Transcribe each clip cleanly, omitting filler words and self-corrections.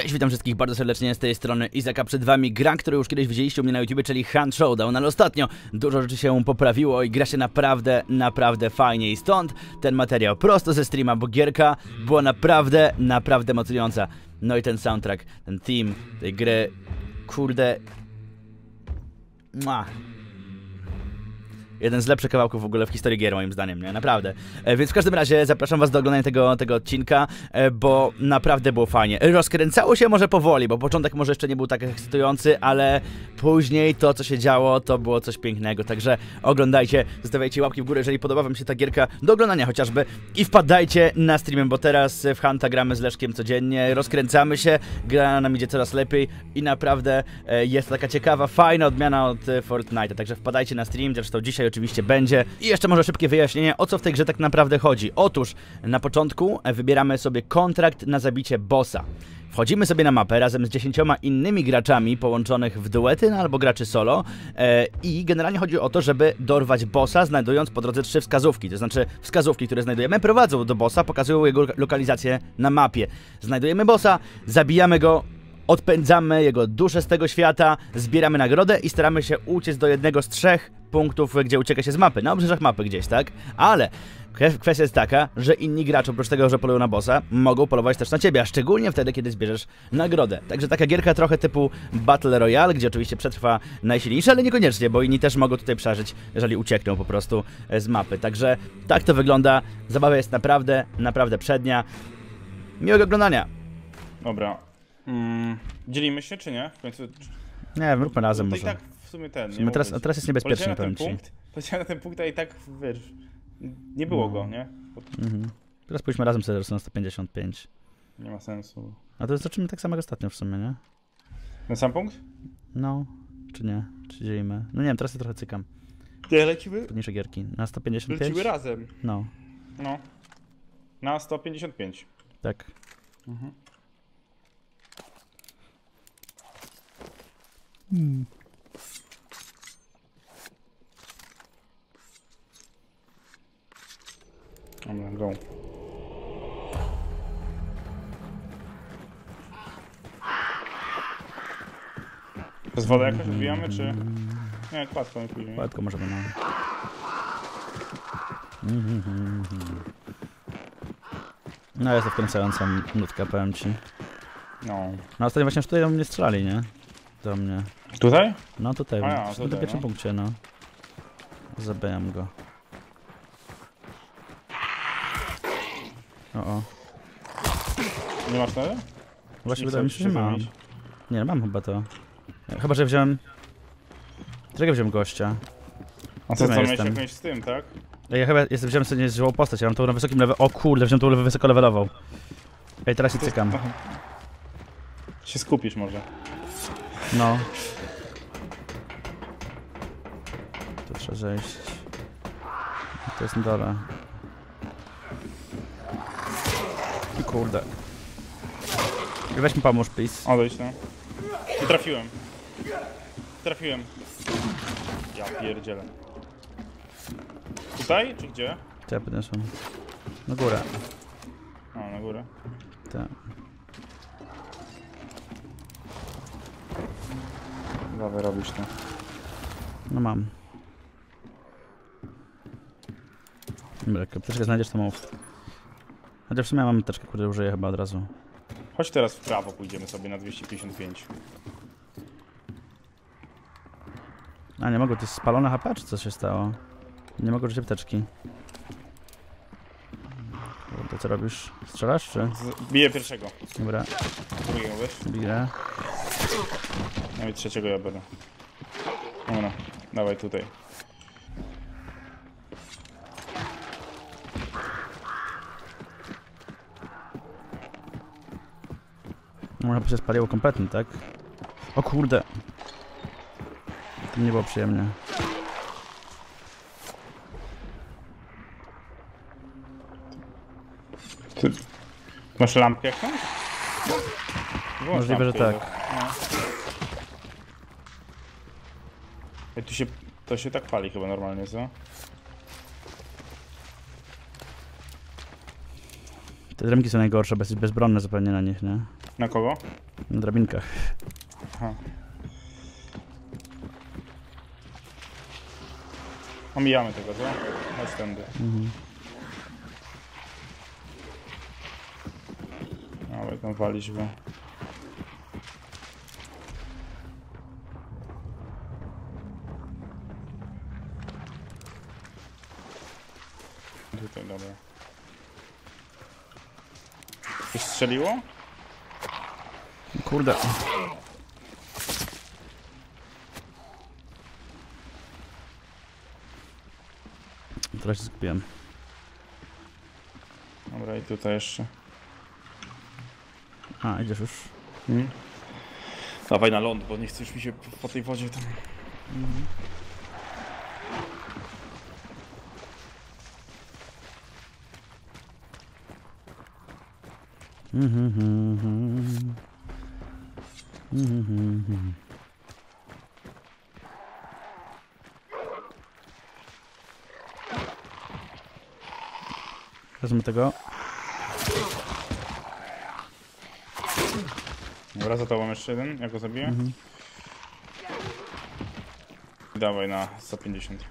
Cześć, witam wszystkich bardzo serdecznie, z tej strony Izaka, przed wami gra, którą już kiedyś widzieliście u mnie na YouTubie, czyli Hunt Showdown, ale ostatnio dużo rzeczy się poprawiło i gra się naprawdę, naprawdę fajnie i stąd ten materiał prosto ze streama, bo gierka była naprawdę, naprawdę motywująca. No i ten soundtrack, ten team tej gry, kurde... Mua. Jeden z lepszych kawałków w ogóle w historii gier, moim zdaniem, nie? Naprawdę. Więc w każdym razie zapraszam was do oglądania tego odcinka, bo naprawdę było fajnie. Rozkręcało się może powoli, bo początek może jeszcze nie był tak ekscytujący, ale później to, co się działo, to było coś pięknego. Także oglądajcie, zostawiajcie łapki w górę, jeżeli podoba wam się ta gierka, do oglądania chociażby. I wpadajcie na streamy, bo teraz w Hunta gramy z Leszkiem codziennie, rozkręcamy się, gra nam idzie coraz lepiej i naprawdę jest taka ciekawa, fajna odmiana od Fortnite'a. Także wpadajcie na stream, zresztą dzisiaj oczywiście będzie. I jeszcze może szybkie wyjaśnienie, o co w tej grze tak naprawdę chodzi. Otóż na początku wybieramy sobie kontrakt na zabicie bossa. Wchodzimy sobie na mapę razem z 10 innymi graczami połączonych w duety, no, albo graczy solo i generalnie chodzi o to, żeby dorwać bossa, znajdując po drodze 3 wskazówki. To znaczy wskazówki, które znajdujemy, prowadzą do bossa, pokazują jego lokalizację na mapie. Znajdujemy bossa, zabijamy go, odpędzamy jego duszę z tego świata, zbieramy nagrodę i staramy się uciec do jednego z 3 punktów, gdzie ucieka się z mapy, na obrzeżach mapy gdzieś, tak? Ale kwestia jest taka, że inni gracze, oprócz tego, że polują na bossa, mogą polować też na ciebie, a szczególnie wtedy, kiedy zbierzesz nagrodę. Także taka gierka trochę typu Battle Royale, gdzie oczywiście przetrwa najsilniejszy, ale niekoniecznie, bo inni też mogą tutaj przeżyć, jeżeli uciekną po prostu z mapy. Także tak to wygląda, zabawa jest naprawdę, naprawdę przednia. Miłego oglądania! Dobra. Dzielimy się, czy nie? W końcu... Nie, róbmy razem może. Tak w sumie ten, nie teraz jest niebezpiecznie, powiem ci. Poleciałem na ten punkt, a i tak, wiesz, nie było go, nie? Teraz pójdźmy razem sobie na 155. Nie ma sensu. A to zaczynamy tak samo jak ostatnio w sumie, nie? Ten sam punkt? No, czy nie? Czy dzielimy? No nie wiem, teraz się trochę cykam. Nie, lecimy? Trudniejsze gierki. Na 155? Lecimy razem. No. No. Na 155. Tak. Mhm. Dobra, go. Z wodę jakoś wbijamy, czy... Nie, kładką nie pójdziemy. Kładką może będą. No jest to wkręcająca nutka, powiem ci. No. No ostatnio właśnie tutaj do mnie strzelali, nie? Do mnie. Tutaj? No tutaj, no do pierwszym punkcie, no. Zabijam go. O. Nie masz tego? Właśnie wydaje mi się, że mam. Nie, mam chyba to. Chyba, że wziąłem... Dlaczego wziąłem gościa? A co, miałeś jakąś z tym, tak? Ja chyba wziąłem sobie złą postać, ja mam tą na wysokim level... O kurde, wziąłem tą wysoko levelową. Ej, teraz się cykam. Się skupisz może. No. Tu trzeba zejść. To jest na dole. Kurde. Weź mi pomóż, please. Odejdź, no. I trafiłem. Trafiłem. Ja pierdzielę. Tutaj, czy gdzie? To ja podniosłem. Na górę. A, na górę. Tak. Dawaj, robisz to. No mam. Dobra, jak apteczkę znajdziesz, to mów. Chociaż w sumie ja mam apteczkę, której użyję chyba od razu. Chodź teraz w prawo, pójdziemy sobie na 255. A nie mogę, to jest spalone HP, czy co się stało? Nie mogę użyć apteczki. To co robisz? Strzelasz, czy? Biję pierwszego. Dobra. Drugiego, wiesz? Biję. No i trzeciego ja będę. Dobra, dawaj tutaj. Może by się spaliło kompletnie, tak? O kurde! To nie było przyjemnie. Ty... Masz lampkę jakąś? Możliwe, że tak. No. Tu się... To się tak pali chyba normalnie, co? Te dremki są najgorsze, bo jesteś bezbronny zupełnie na nich, nie? Na kogo? Na drabinkach. Aha. Omijamy tego, co? Następny. Mhm. Ale tam walić go. Tutaj, dobra. Coś strzeliło? Kurde. Teraz się skupiłem. Dobra, i tutaj jeszcze. A, idziesz już. Hmm? Dawaj na ląd, bo nie chcesz mi się po tej wodzie tam... Mhm. Wezmę tego. Dobra, za tobą jeszcze jeden, ja go zabiję. Dawaj na 150.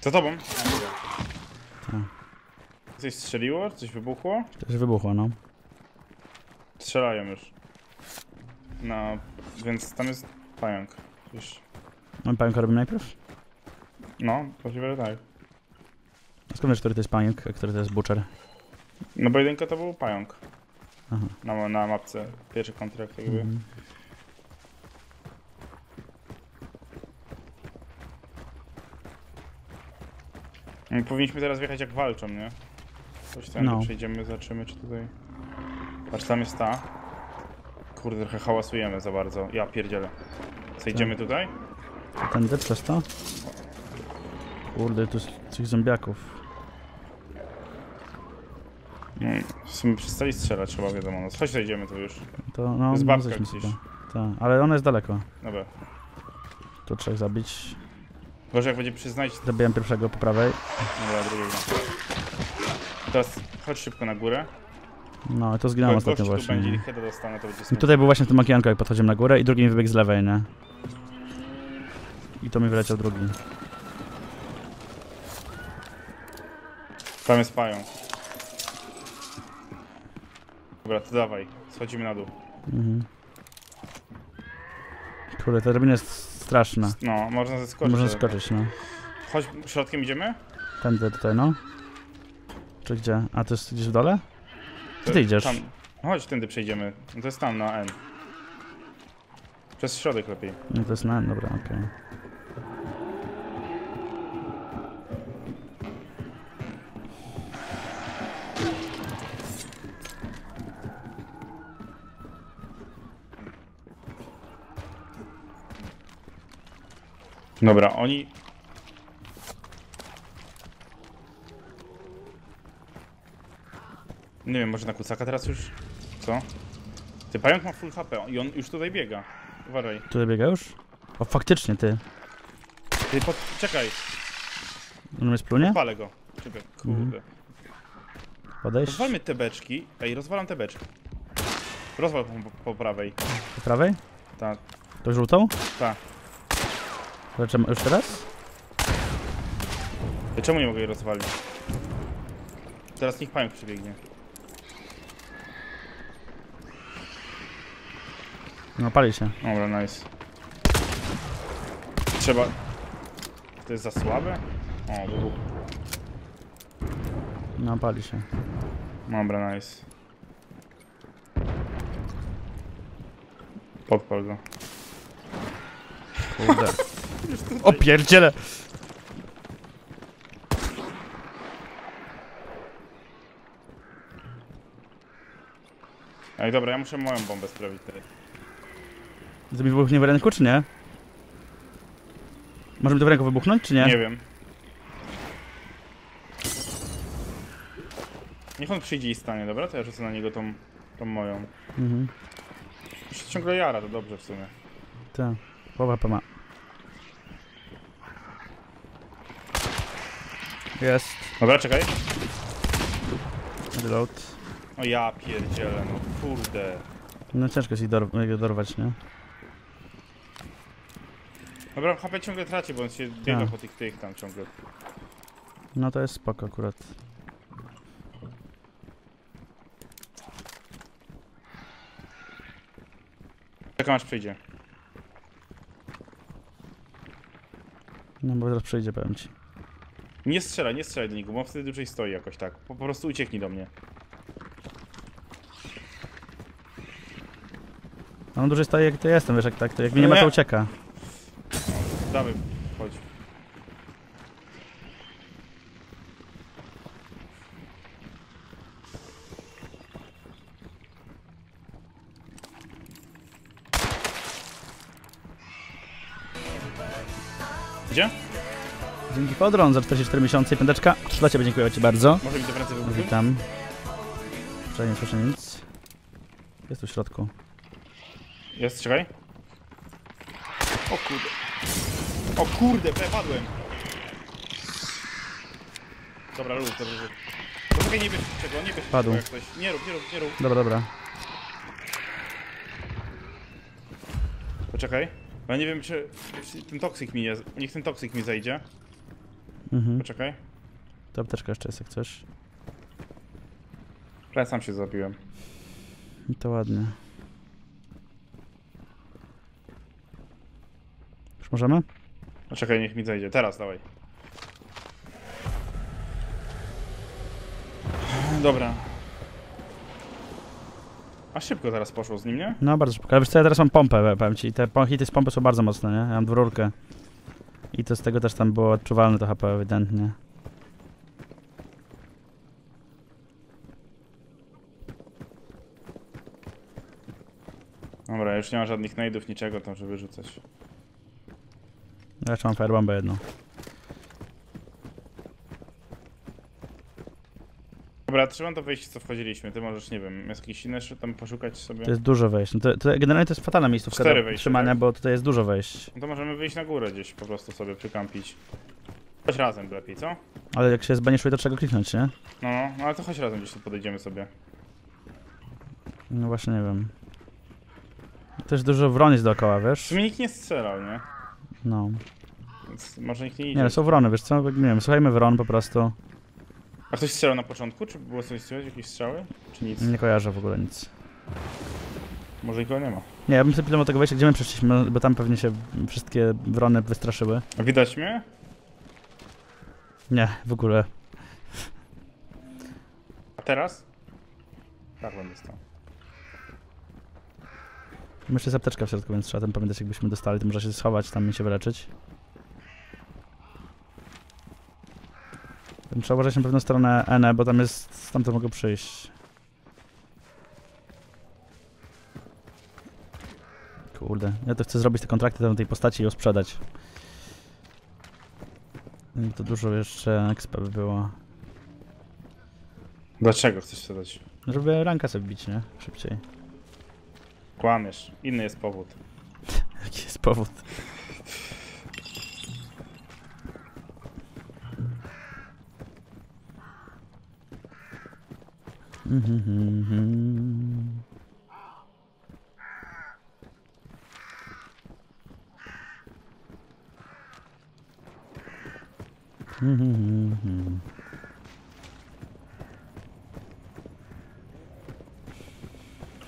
Za tobą? Coś strzeliło? Coś wybuchło? Coś wybuchło, no. Strzelają już. No, więc tam jest pająk. No, pająka robimy najpierw? No, właściwie tak. A skąd wiesz, który to jest pająk, a który to jest butcher? No bo jedynka to był pająk. Aha. Na mapce, pierwszy kontrakt jakby. Powinniśmy teraz wjechać jak walczą, nie? Coś tam, no. Przejdziemy, zobaczymy czy tutaj... Patrz, tam jest ta. Kurde, trochę hałasujemy za bardzo. Ja pierdzielę. Zejdziemy tutaj? Tędy przez to? Kurde, tu jest tych zombiaków. W sumie przestali strzelać chyba, wiadomo. No, chodź, zejdziemy tu już. To, no, jest babka gdzieś. Tak, ale ona jest daleko. Dobra. Tu trzeba zabić. Gorzej jak będzie przyznać... Zabiłem pierwszego po prawej. Dobra, drugiego. Teraz chodź szybko na górę. No, to zginąłem ostatnio właśnie. Tu będzie, dostanę, to będzie tutaj był właśnie w tym okienku, jak podchodziłem na górę i drugi mi wybiegł z lewej, nie? I to mi wyleciał drugi. Tam jest pająk. Dobra, to dawaj. Schodzimy na dół. Kurde, ta drabina jest... straszna. No, można zeskoczyć. Można zeskoczyć, no. Chodź, środkiem idziemy? Tędy tutaj, no. Czy gdzie? A ty idziesz w dole? Gdzie ty idziesz? Tam. Chodź, tędy przejdziemy. To jest tam, na N. Przez środek lepiej. No to jest na N, dobra, okej. Dobra, oni... Nie wiem, może na kucaka teraz już? Co? Ty, pająk ma full HP i on już tutaj biega. Uważaj. Tutaj biega już? O, faktycznie, ty. Ty, czekaj. On mnie splunie? Odpalę go. Czekaj, kurde. Podejść. Rozwalmy te beczki. Ej, rozwalam te beczki. Rozwal po prawej. Po prawej? Tak. To żółtą? Tak. Zaczynamy już teraz? Czemu nie mogę jej rozwalić? Teraz niech pająk przebiegnie. No, pali się. Dobra, nice. Trzeba... To jest za słabe? O, wybuch. No, pali się. Dobra, nice. Podpal go. Kurde. O pierdziele! Ej, dobra, ja muszę moją bombę sprawić teraz. Zrobić wybuch nie w ręku, czy nie? Możemy to w ręku wybuchnąć, czy nie? Nie wiem. Niech on przyjdzie i stanie, dobra? To ja rzucę na niego tą moją. Mhm. Jeszcze ciągle jara, to dobrze w sumie. Tak, połowa pama. Jest. Dobra, czekaj. Reload. O ja pierdzielę, no kurde. No ciężko się dorwać, nie? Dobra, HP ciągle traci, bo on się biega po tych tam ciągle. No to jest spoko akurat. Czekam aż przyjdzie. No bo teraz przyjdzie, powiem ci. Nie strzelaj do niego, bo on wtedy dłużej stoi jakoś tak. Po prostu ucieknij do mnie. On dłużej stoi jak ty jestem, wiesz, jak tak, to jak mnie nie ma, to ucieka. No, damy, chodź. Gdzie? Dzięki Podron za 44 miesiące i pędeczka. Dla ciebie dziękuję ci bardzo. Może mi do pracy wybuchy? Witam. Wczoraj nie słyszę nic. Jest tu w środku. Jest, czekaj. O kurde. O kurde, przepadłem. Dobra, luz, dobrze. Dobra, nie bierz czego, nie bierz czego jak ktoś. Nie rób. Dobra. Poczekaj. Ja nie wiem, czy ten toksyk mi jest. Niech ten toksyk mi zejdzie. Mhm. Poczekaj. Ta apteczka jeszcze jest, jak chcesz. Ja sam się zabiłem. I to ładnie. Już możemy? No czekaj, niech mi zejdzie. Teraz, dawaj. Dobra. A szybko teraz poszło z nim, nie? No bardzo szybko, ale wiesz co, ja teraz mam pompę, powiem ci. Te hity z pompy są bardzo mocne, nie? Ja mam dwururkę. I to z tego też tam było odczuwalne to HP ewidentnie. Dobra, już nie ma żadnych najdów, niczego tam, żeby rzucać. Ja jeszcze mam firebombę jedną. Dobra, trzymam to wejście, co wchodziliśmy. Ty możesz, nie wiem, jest jakieś inne, tam poszukać sobie. To jest dużo wejść. No to generalnie to jest fatalna miejscówka do trzymania, tak? Bo tutaj jest dużo wejść. No to możemy wyjść na górę gdzieś, po prostu sobie przykampić. Chodź razem lepiej, co? Ale jak się zbaniesz, to trzeba go kliknąć, nie? No, ale to chodź razem gdzieś tu podejdziemy sobie. No właśnie, nie wiem. Też dużo wron jest dookoła, wiesz? W sumie nikt nie strzelał, nie? No. Więc może nikt nie idzie. Nie, ale są wrony, wiesz co? Nie wiem, słuchajmy wron po prostu. A ktoś strzelał na początku? Czy było coś słychać? Jakieś strzały? Czy nic? Nie kojarzę w ogóle nic. Może nikogo nie ma. Nie, ja bym sobie pytał o tego wejścia, gdzie my przeszliśmy, bo tam pewnie się wszystkie wrony wystraszyły. A widać mnie? Nie, w ogóle. A teraz? Tak, będę stał. Myślę, że jest apteczka w środku, więc trzeba tam pamiętać, jakbyśmy dostali, to można się schować, tam i się wyleczyć. Trzeba uważać na pewną stronę N, bo tam jest... stamtąd mogę przyjść. Kurde, ja to chcę zrobić te kontrakty tam tej postaci i ją sprzedać. I to dużo jeszcze XP by było. Dlaczego chcesz sprzedać? Żeby ranka sobie bić, nie? Szybciej. Kłamiesz. Inny jest powód. Jaki jest powód?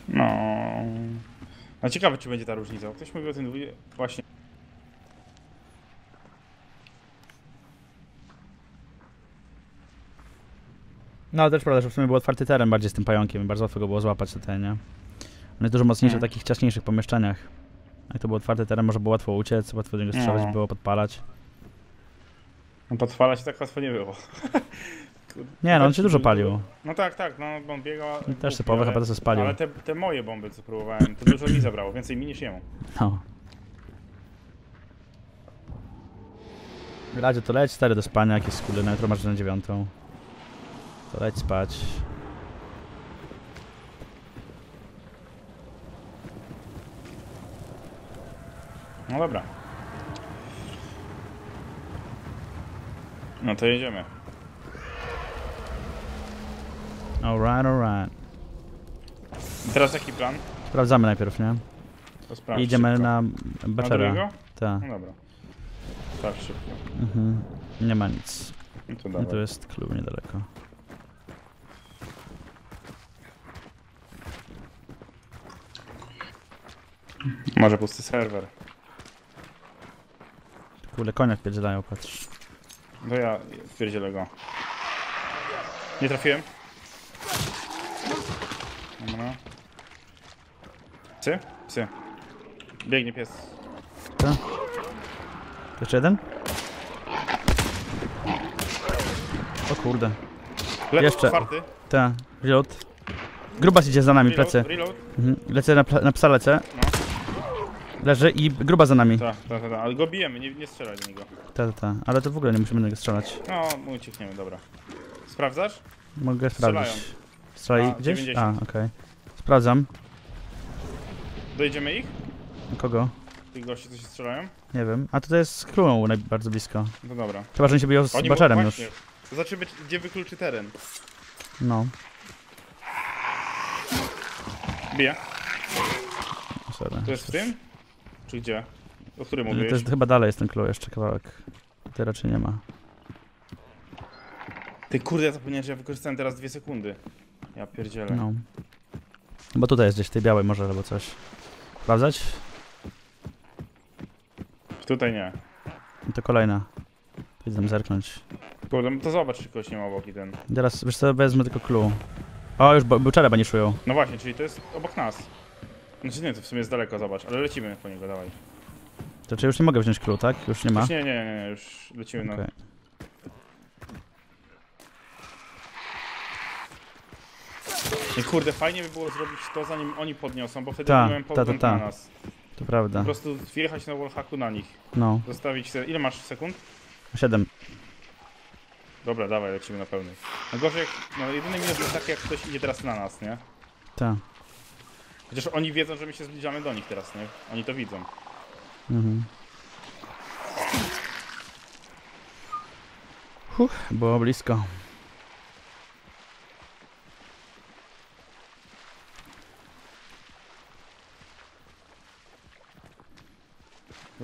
No. A ciekawe, czy będzie ta różnica. Ktoś mówił o tym właśnie. No, też prawda, że w sumie był otwarty teren bardziej z tym pająkiem i bardzo łatwo go było złapać tutaj, nie? On jest dużo mocniejszy w takich ciaśniejszych pomieszczeniach. Jak to był otwarty teren, może było łatwo uciec, łatwo do niego strzelać, było podpalać. No, podpalać tak łatwo nie było. Nie, no on się dużo palił. No tak, no on biegał... I też te połowy chyba spalił. Ale te moje bomby, co próbowałem, to dużo mi zabrało, więcej mi niż jemu. No. Radzie to leć, stary do spania, jakieś skóry, no jutro masz na 9. Leć spać. No dobra. No to jedziemy. Alright, alright. I teraz jaki plan? Sprawdzamy najpierw, nie? To sprawdź. Idziemy szybko. Na baczera. Na tak. No dobra. Sprawdź szybko. Mhm. Nie ma nic. No to dawaj. I tu jest klub niedaleko. Może pusty serwer. Kule konia wpierdzielają, patrz. No ja wpierdzielę go. Nie trafiłem. Dobra. Psy? Psy. Biegnie pies. Co? Jeszcze jeden? O kurde. Lew jeszcze. Tak, reload. Grubas idzie za nami, reload, plecy. Reload. Mhm. Lecę na psa, lecę. No. Leży i gruba za nami. Tak, tak, tak, ta. Ale go bijemy, nie strzelaj do niego. Tak, tak, ale to w ogóle nie musimy do niego strzelać. No, uciekniemy, dobra. Sprawdzasz? Mogę sprawdzić. Strzelają. Strzelaj gdzieś? 90. A, okej. Okay. Sprawdzam. Dojedziemy ich? Kogo? Tych gości, co się strzelają? Nie wiem, a tutaj jest z królą bardzo blisko. No dobra. Chyba, że oni się biją z baczerem już. To znaczy, gdzie wykluczy teren. No. Bije. To jest w tym? Czy gdzie? O którym mówisz? To jest chyba dalej jest ten kloł jeszcze kawałek. Ty raczej nie ma. Ty kurde, ja zapomniałem, że ja wykorzystałem teraz 2 sekundy. Ja pierdzielę. No. Bo tutaj jest gdzieś w tej białej może albo coś. Sprawdzać? Tutaj nie. I to kolejna. Idę tam zerknąć. Kurde, to zobacz, czy kogoś nie ma obok i ten. Teraz, wiesz co, wezmę tylko clue. O, już buczele baniszują. No właśnie, czyli to jest obok nas. Znaczy nie, to w sumie jest daleko, zobacz, ale lecimy po niego, dawaj. To czy już nie mogę wziąć clue, tak? Już nie ma? Już nie, już lecimy okay. I kurde, fajnie by było zrobić to, zanim oni podniosą, bo wtedy miałem podgląd na nas. To prawda. Po prostu wjechać na wallhacku na nich. No. Zostawić se... Ile masz sekund? 7. Dobra, dawaj, lecimy na pełnej. No gorzej, jak... no jedyny minus jest tak, jak ktoś idzie teraz na nas, nie? Tak. Chociaż oni wiedzą, że my się zbliżamy do nich teraz, nie? Oni to widzą. Mhm. Było blisko.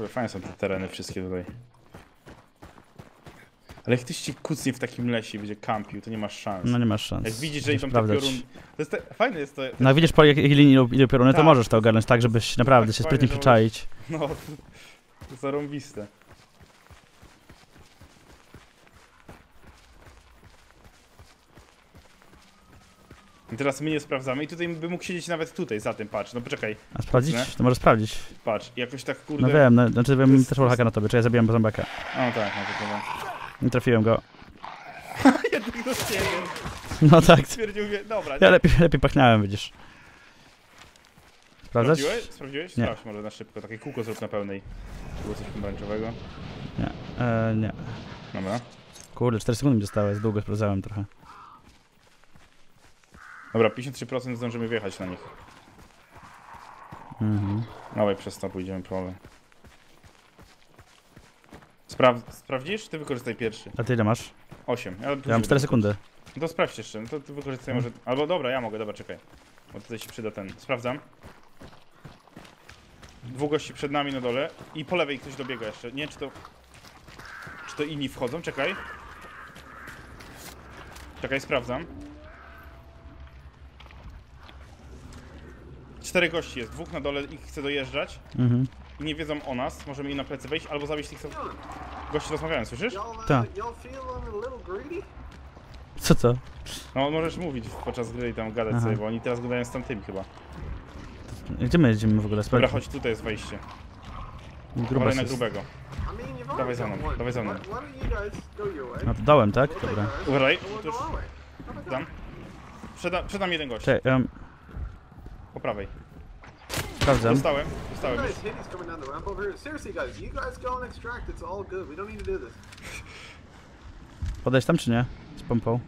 Fajne są te tereny wszystkie tutaj. Ale jak ktoś ci kucnie w takim lesie będzie kampił, to nie masz szans. No nie masz szans. Jak widzisz, że idą te pioruny... Fajne jest to... No widzisz po jakiej linii idą pioruny, to możesz to ogarnąć tak, żebyś naprawdę tak, się sprytnie przyczaić. No, to jest zarąbiste. I teraz my nie sprawdzamy i tutaj by mógł siedzieć nawet tutaj za tym, patrz, no poczekaj. A sprawdzić? Nie? To może sprawdzić. Patrz, jakoś tak kurde... No wiem, no, znaczy wiem jest... też wallhacka na tobie, czy ja zabijam zombiaka. No tak, no to nie trafiłem go. Ja tego stwierdziłem. No tak. Stwierdził mnie, dobra. Ja lepiej pachniałem, widzisz. Sprawdzać? Sprawdziłeś? Nie. Sprawdź może na szybko, takie kółko zrób na pełnej. Było coś pomarańczowego. Nie, nie. Dobra. Kurde, 4 sekundy mi zostały, długo sprawdzałem trochę. Dobra, 53% zdążymy wjechać na nich. Mhm. Dawaj, przez to pójdziemy prawie. Sprawdzisz? Ty wykorzystaj pierwszy. A ty ile masz? 8. Ja mam 4 sekundy. No to sprawdź jeszcze, no to ty wykorzystaj może... Albo dobra, ja mogę, dobra, czekaj. Bo tutaj się przyda ten. Sprawdzam. Dwóch gości przed nami na dole i po lewej ktoś dobiega jeszcze. Nie, czy to inni wchodzą? Czekaj. Czekaj, sprawdzam. 4 gości jest, 2 na dole i chce dojeżdżać. Mhm. I nie wiedzą o nas, możemy im na plecy wejść albo zabić tych, co... Gości rozmawiają, słyszysz? Tak. Co to? No możesz mówić podczas gry i tam gadać sobie, bo oni teraz gadają z tamtymi chyba. Gdzie my jedziemy w ogóle? Dobra, chodź, tutaj jest wejście. Gruba na grubego. Dawaj za mną, dawaj za mną. No to dałem, tak? Dobra. Uważaj, tuż. Tam. Przedam jeden gość. Czekaj, po prawej. Sprawdzam. Dostałem. Podejść tam czy nie? Z pompą.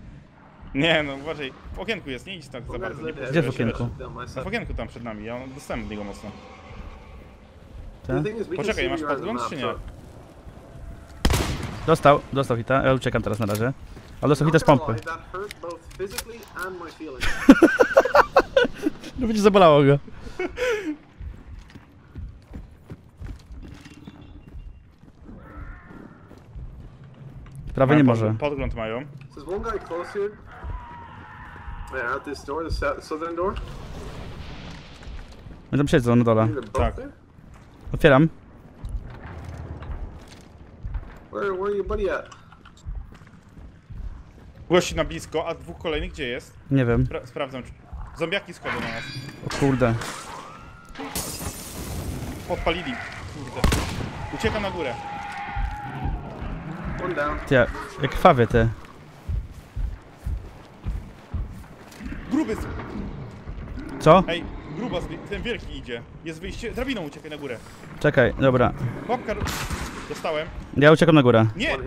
Nie no, uważaj. W okienku jest, nie idź tak za bardzo. Gdzie w okienku? W okienku tam przed nami, ja dostałem od niego mocno. Poczekaj, masz podgląd czy nie? Dostał hita, ja uciekam teraz na razie. Ale dostał hita z pompy. No będzie zabolało go. Prawie nie może. Podgląd mają. Oni tam siedzą na dole. Tak. Otwieram. Where are your buddy at? Głosi na blisko, a dwóch kolejnych gdzie jest? Nie wiem. Sprawdzam. Zombiaki schodzą na nas. O kurde. Podpalili. Kurde. Uciekam na górę. Ty, jak krwawie te. Gruby. Co? Ej, gruba, ten wielki idzie. Jest wyjście, drabiną uciekaj na górę. Czekaj, dobra. Popka. Dostałem. Ja uciekam na górę. Nie! Tu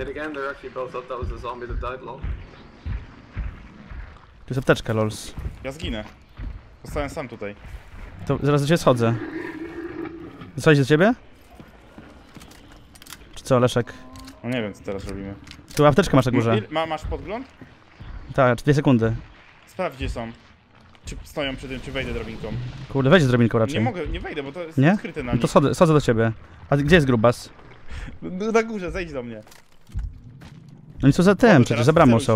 jest apteczka, lols. Ja zginę. Zostałem sam tutaj. To zaraz do ciebie schodzę. Zostałeś do ciebie? Czy co, Leszek? No nie wiem, co teraz robimy. Tu apteczkę masz na górze. Masz podgląd? Tak, 2 sekundy. Sprawdź, gdzie są. Czy stoją przy tym, czy wejdę drabinką. Kurde, wejdź z drabinką raczej. Nie mogę, nie wejdę, bo to jest skryte na nich. No to schodzę do ciebie. A gdzie jest grubas? Na górze, zejdź do mnie. No i co za tym, przecież za bramą są.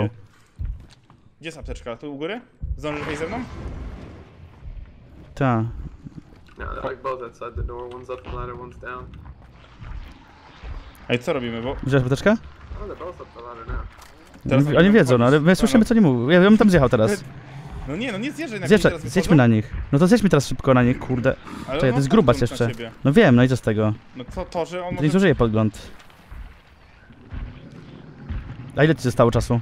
Gdzie jest apteczka? Tu u góry? Zdążysz wejść ze mną? Tak. Ej, co robimy, bo... Wziąłeś apteczkę? Oni wiedzą, no ale my słyszymy, co nie mówią. Ja bym tam zjechał teraz. No nie, no nie zjeżdżaj na nich. Zjedźmy na nich. No to zjedźmy teraz szybko na nich, kurde. Czekaj, to jest grubas jeszcze. No wiem, no i co z tego? No co to, że on... Nie zużyje podgląd. A ile ci zostało czasu?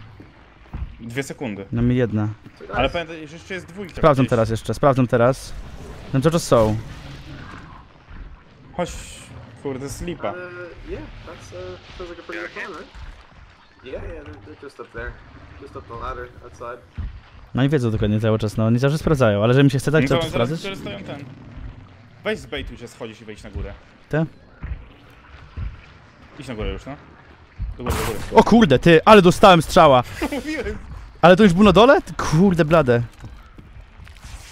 2 sekundy. No mi 1. Ale pamiętaj, że jeszcze jest 2. Sprawdzam gdzieś. Teraz jeszcze, sprawdzam teraz. No to są. Chodź, kurde, slipa. Yeah, sounds like a pretty good plan, right? Yeah, they're just up there. Just up the ladder, outside. No i wiedzą dokładnie cały czas, no oni zawsze sprawdzają, ale że mi się chce tak cały czas sprawdzać? Weź z bejtu się schodzisz i wejdź na górę. Te? Idź na górę już, no. Do góry. O kurde, ty, ale dostałem strzała! Ale to już był na dole? Ty, kurde blade.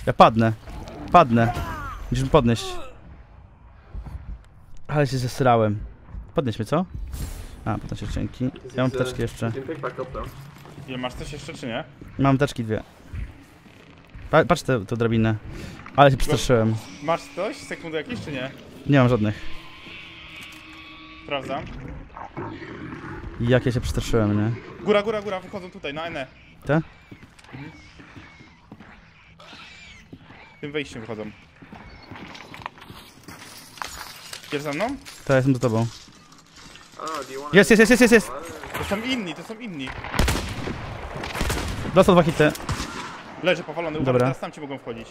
Ja padnę. Musisz mi podnieść. Ale się zesrałem. Podnieś mnie, co? A, potem się cienki. Ja mam teczki jeszcze. Ile masz coś jeszcze, czy nie? Mam teczki 2. Patrz tę drabinę. Ale się przestraszyłem. Masz coś? Sekundy jakieś, czy nie? Nie mam żadnych. Sprawdzam. Jak ja się przestraszyłem, nie? Góra, wychodzą tutaj, na NE. Te? Tym wejściem wychodzą. Idziesz za mną? Tak, jestem za tobą. Jest! To są inni. Dostał 2 hity. Leży powalony, uważaj, teraz tam ci mogą wchodzić.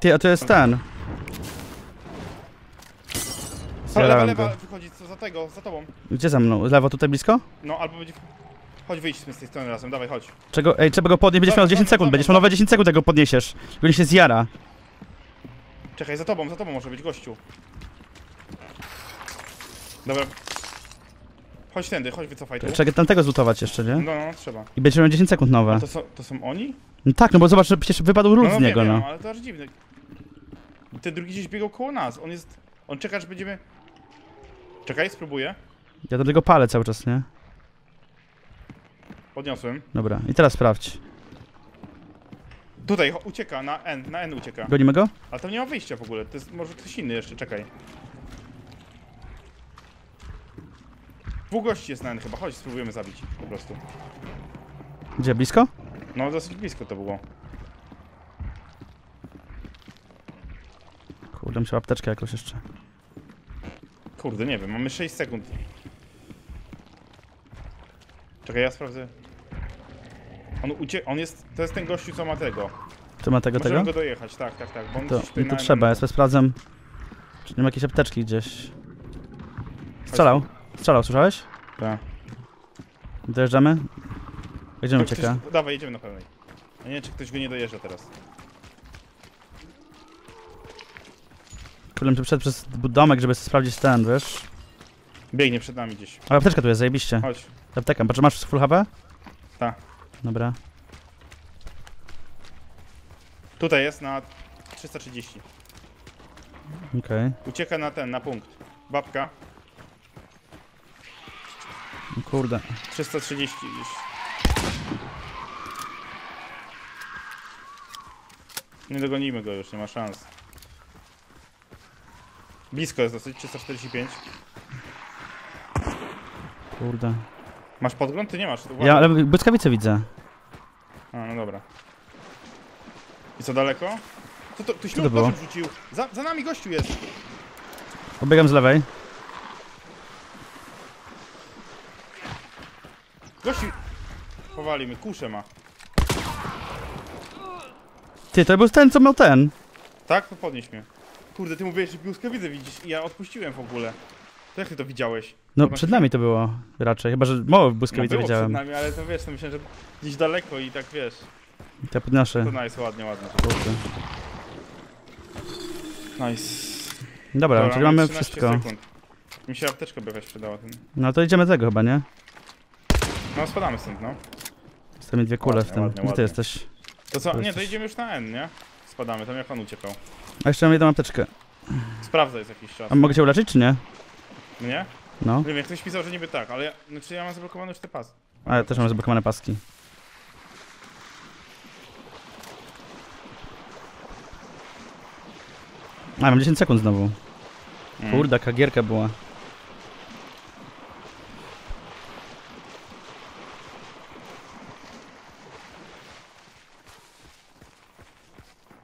Ty, a to jest ten. Lewa wychodzi, co za tego, za tobą. Gdzie za mną? Lewo tutaj blisko? No, albo będzie... Chodź wyjść z tej strony razem, dawaj, chodź. Czego? Ej, trzeba go podnieść, będziesz miał 10 sekund, będziesz miał nowe 10 sekund, jak go podniesiesz. Go się zjara. Czekaj, za tobą może być, gościu. Dobra. Chodź tędy, chodź wycofaj tu. Czekaj, tamtego zlutować jeszcze, nie? No, trzeba. I będziemy miał 10 sekund nowe. To są oni? No tak, no bo zobacz, że przecież wypadł ród z niego, no. No ale to aż dziwne. Ten drugi gdzieś biegał koło nas, on jest... On czeka, że będziemy... Czekaj, spróbuję. Ja do tego palę cały czas, nie? Podniosłem. Dobra, i teraz sprawdź. Tutaj, ucieka, na N ucieka. Gonimy go? Ale tam nie ma wyjścia w ogóle, to jest może ktoś inny jeszcze, czekaj. 2 gości jest na N chyba, chodź, spróbujemy zabić po prostu. Gdzie, blisko? No, dosyć blisko to było. Kurde, musiał apteczkę jakoś jeszcze. Kurde, nie wiem, mamy 6 sekund. Czekaj, ja sprawdzę. On jest... To jest ten gościu, co ma tego. Co ma tego? Możemy go dojechać, tak. Bo on to trzeba, ja sobie sprawdzam. Czy nie ma jakiejś apteczki gdzieś. Strzelał, słyszałeś? Tak. Dojeżdżamy? Jedziemy, ucieka. Dawaj, jedziemy na pewno. Ja nie wiem, czy ktoś go nie dojeżdża teraz. Problem, że przed przez domek, żeby sprawdzić ten, wiesz? Biegnie przed nami gdzieś. Ale apteczka tu jest, zajebiście. Chodź. Apteka, patrz, masz full HP? Tak. Dobra. Tutaj jest na 330. Okej. Okay. Ucieka na ten, na punkt. Babka. Kurde. 330 gdzieś. Nie dogonimy go już, nie ma szans. Blisko jest dosyć, 345. Kurde. Masz podgląd? Ty nie masz. Uwaga. Ja, ale błyskawice widzę. A, no dobra. I co, daleko? Co to? Ktoś tu nożem rzucił. Za nami gościu jest. Obiegam z lewej. Gościu. Powali mnie, kuszę ma. Ty, to był ten, co miał ten. Tak? To podnieś mnie. Kurde, ty mówiłeś, że błyskawice widzisz i ja odpuściłem w ogóle. To jak ty to widziałeś? No przed nami to było raczej, chyba że mało błyskawice no, widziałem. Przed nami, ale to wiesz, to myślałem, że gdzieś daleko i tak wiesz. I te podnoszę. To nice, ładnie, ładnie. Nice. Dobra, czyli mamy wszystko. Sekund. Mi się apteczka by weź przydała. Ten. No to idziemy tego chyba, nie? No spadamy stąd, no. Zostały mi dwie kule ładnie, w tym. Ładnie, gdzie ty jesteś? To co? Nie, to idziemy już na N, nie? Spadamy, tam jak pan uciekał. A jeszcze mam jedną apteczkę. Sprawdzaj jest jakiś czas. A mogę cię uleczyć, czy nie? Nie? No. Nie wiem, ktoś pisał, że niby tak, ale ja, znaczy ja mam zablokowane już te paski. A ja też mam zablokowane paski. A, mam 10 sekund znowu. Kurde, jaka gierka była.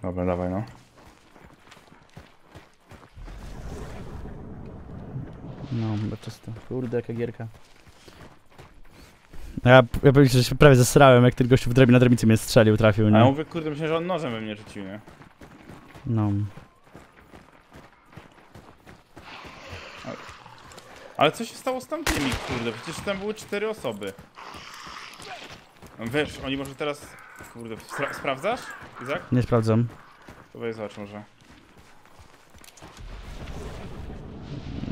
Dobra, dawaj no. No, chyba czysto. Kurde, jaka gierka. Ja powiem, że się prawie zesrałem, jak ten gościu w na drabnicy mnie strzelił, trafił, nie? A ja mówię, kurde, myślę, że on nożem we mnie rzucił, nie? No. Ale co się stało z tamtymi, kurde? Przecież tam były 4 osoby. Wiesz, oni może teraz... Kurde, sprawdzasz, Izak? Nie sprawdzam. To weź zobacz może.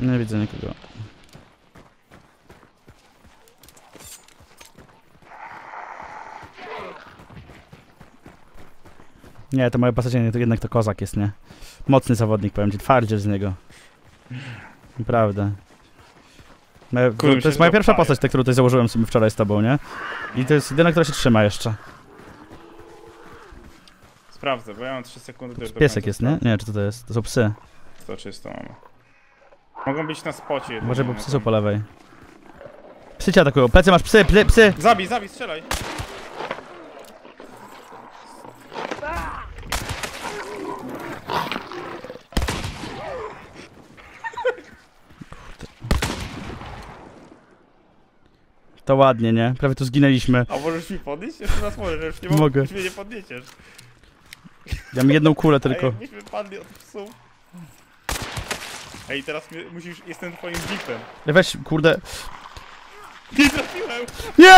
Nie widzę nikogo. Nie, to moje pasażerowie, to jednak to kozak jest, nie? Mocny zawodnik, powiem ci, twardziel z niego. Naprawdę. To jest moja pierwsza postać, tę, którą tutaj założyłem sobie wczoraj z tobą, nie? I to jest jedyna, która się trzyma jeszcze. Sprawdzę, bo ja mam 3 sekundy do końca. Piesek jest, nie? Nie, czy to jest? To są psy. To czysto mamy. Mogą być na spocie. Może, bo psy są po lewej. Psy cię atakują. Plecy masz, psy, psy! Zabij, zabij, strzelaj! To ładnie, nie? Prawie tu zginęliśmy. A możesz mi podnieść? Jeszcze raz możesz, już nie mogę. Już mnie nie podniesiesz. Ja mam jedną kulę tylko. Ej, myśmy padli od psów. Ej, teraz musisz... Jestem twoim jeepem. Weź, kurde. Nie trafiłem! Nie!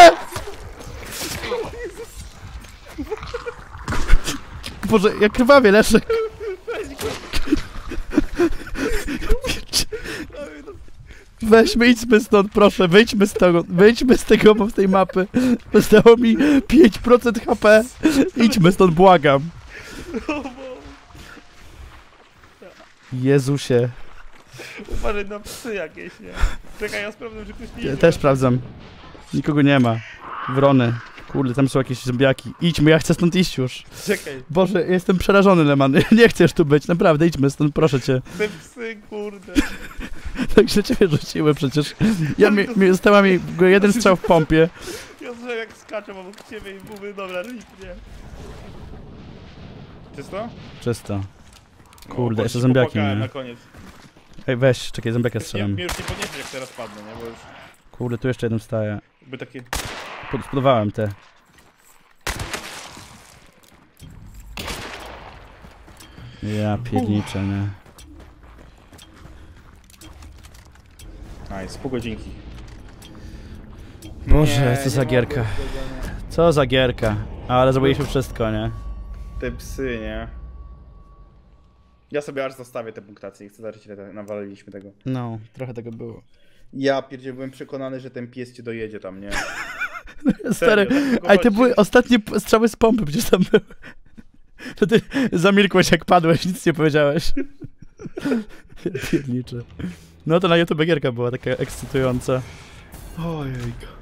O Jezus. Boże, ja krwawię, Leszek. Weź go. Weźmy, idźmy stąd, proszę, wyjdźmy z tego, bo z tej mapy zostało mi 5% HP, idźmy stąd, błagam. Jezusie. Uważaj na psy jakieś, nie? Czekaj, ja sprawdzam, że ktoś nie idzie. Ja też sprawdzam. Nikogo nie ma. Wrony. Kurde, tam są jakieś zombiaki. Idźmy, ja chcę stąd iść już. Czekaj. Boże, jestem przerażony, Leman. Nie chcesz tu być, naprawdę, idźmy stąd, proszę cię. Te psy, kurde. Także ciebie rzuciły przecież. Ja została mi jeden strzał w pompie. Ja słyszę, jak skaczę obok ciebie i mówię, dobra, nie. Czysto? Czysto. Kurde, no, jeszcze zombiaki, nie? Na koniec. Ej, weź, czekaj, zombiaka strzelam. Mnie już nie podniesie, jak teraz padnę, nie? Bo już... Kurde, tu jeszcze jeden staje. Jakby takie... Podpudowałem te. Ja pierniczę, nie? Nice, pół godzinki. Boże, co za gierka. Co za gierka. Ale zrobiliśmy wszystko, nie? Te psy, nie? Ja sobie aż zostawię te punktacje, chcę zobaczyć, ile nawaliliśmy tego. No, trochę tego było. Ja pierdzielę, byłem przekonany, że ten pies cię dojedzie tam, nie? Stary, a te były ostatnie strzały z pompy, przecież tam były. To ty zamilkłeś jak padłeś, nic nie powiedziałeś. Piernicze. No to na YouTube gierka była taka ekscytująca. Ojejka.